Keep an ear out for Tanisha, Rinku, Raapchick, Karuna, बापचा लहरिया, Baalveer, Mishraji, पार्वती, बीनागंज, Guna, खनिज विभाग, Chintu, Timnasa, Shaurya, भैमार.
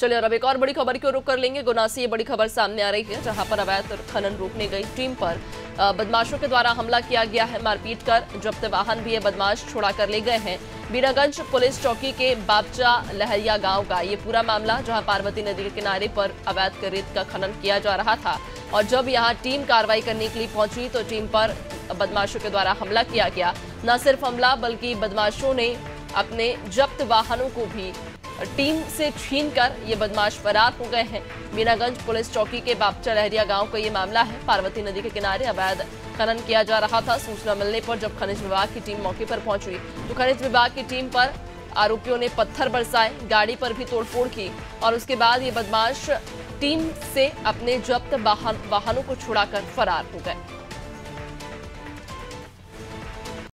चलिए और अब एक और बड़ी खबर को रुक कर लेंगे। गुना से ये बड़ी खबर सामने आ रही है, जहां पर अवैध खनन रोकने गई टीम पर बदमाशों के द्वारा हमला किया गया है। मारपीट कर जब्त वाहन भी ये बदमाश छोड़ा कर ले गए हैं। बीनागंज पुलिस चौकी के बापचा लहरिया गांव का ये पूरा मामला, जहां पार्वती नदी के किनारे पर अवैध रेत का खनन किया जा रहा था और जब यहाँ टीम कार्रवाई करने के लिए पहुंची तो टीम पर बदमाशों के द्वारा हमला किया गया। न सिर्फ हमला बल्कि बदमाशों ने अपने जब्त वाहनों को भी टीम से छीनकर ये बदमाश फरार हो गए हैं। बीनागंज पुलिस चौकी के बापचा लहरिया गांव का ये मामला है। पार्वती नदी के किनारे अवैध खनन किया जा रहा था। सूचना मिलने पर जब खनिज विभाग की टीम मौके पर पहुंची तो खनिज विभाग की टीम पर आरोपियों ने पत्थर बरसाए, गाड़ी पर भी तोड़फोड़ की और उसके बाद ये बदमाश टीम से अपने जब्त वाहनों को छुड़ाकर फरार हो गए।